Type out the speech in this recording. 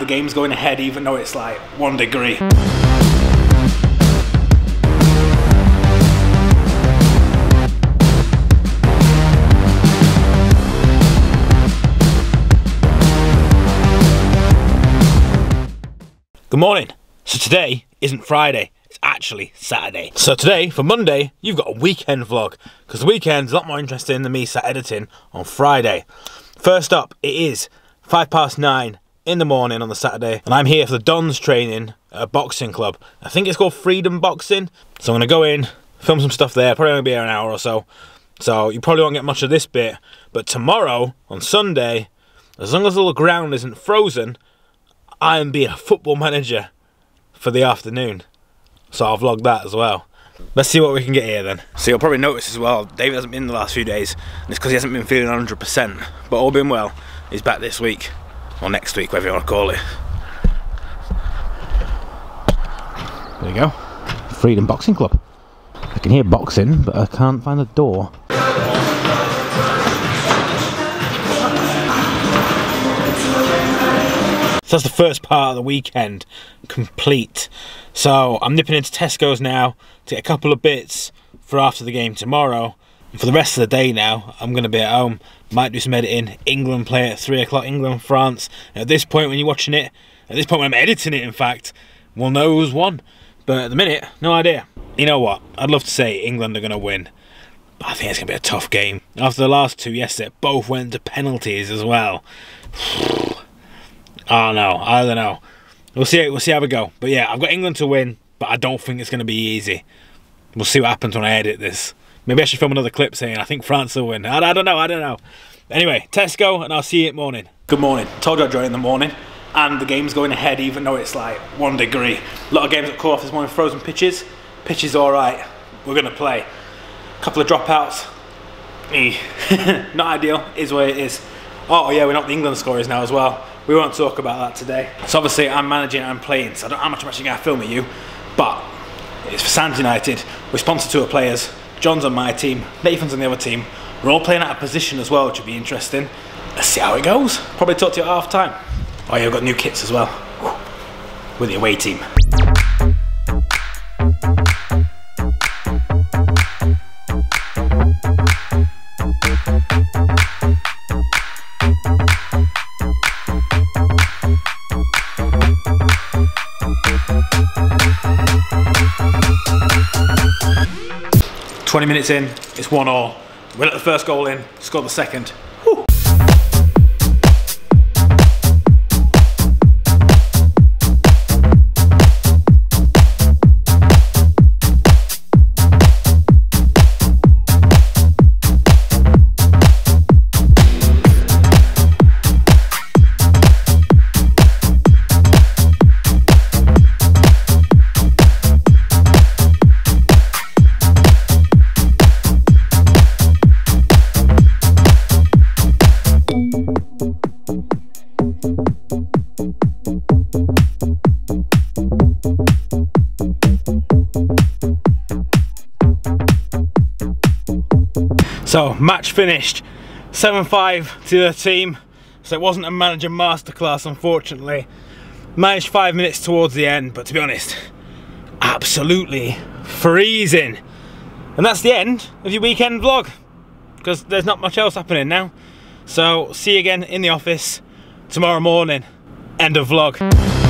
The game's going ahead even though it's like 1 degree. Good morning. So today isn't Friday, it's actually Saturday. So today, for Monday, you've got a weekend vlog, because the weekend's a lot more interesting than me sat editing on Friday. First up, it is 9:05 in the morning on the Saturday, and I'm here for the Don's training at a boxing club. I think it's called Freedom Boxing. So I'm going to go in, film some stuff there, probably going to be here an hour or so. So you probably won't get much of this bit, but tomorrow, on Sunday, as long as all the ground isn't frozen, I'm being a football manager for the afternoon, so I'll vlog that as well. Let's see what we can get here then. So you'll probably notice as well, David hasn't been in the last few days, and it's because he hasn't been feeling 100%, but all being well, he's back this week, or next week, whatever you want to call it. There you go, Freedom Boxing Club. I can hear boxing, but I can't find the door. So that's the first part of the weekend complete. So I'm nipping into Tesco's now to get a couple of bits for after the game tomorrow. For the rest of the day now, I'm going to be at home. Might do some editing. England play at 3 o'clock, England, France. And at this point when you're watching it, at this point when I'm editing it in fact, we'll know who's won. But at the minute, no idea. You know what? I'd love to say England are going to win, but I think it's going to be a tough game. After the last two yesterday, both went to penalties as well. Oh no, I don't know. We'll see how we go. But yeah, I've got England to win, but I don't think it's going to be easy. We'll see what happens when I edit this. Maybe I should film another clip saying I think France will win. I don't know. Anyway, Tesco, and I'll see you in the morning. Good morning. Told you I'd join in the morning, and the game's going ahead even though it's like 1 degree. A lot of games at call-off this morning, frozen pitches. Pitch is all right. We're going to play. A couple of dropouts. Not ideal. Is what it is. Oh yeah, we're not the England scorers now as well. We won't talk about that today. So obviously I'm managing and I'm playing, so I don't know how much I'm actually going to film at you, but it's for Sands United. We're sponsored to our players. John's on my team, Nathan's on the other team. We're all playing out of position as well, which would be interesting. Let's see how it goes. Probably talk to you at half time. Oh yeah, we've got new kits as well. With the away team. Minutes in, it's 1-1. We let the first goal in, scored the second. Woo. So, match finished, 7-5 to the team, so it wasn't a manager masterclass unfortunately. Managed 5 minutes towards the end, but to be honest, absolutely freezing. And that's the end of your weekend vlog, because there's not much else happening now. So, see you again in the office tomorrow morning. End of vlog.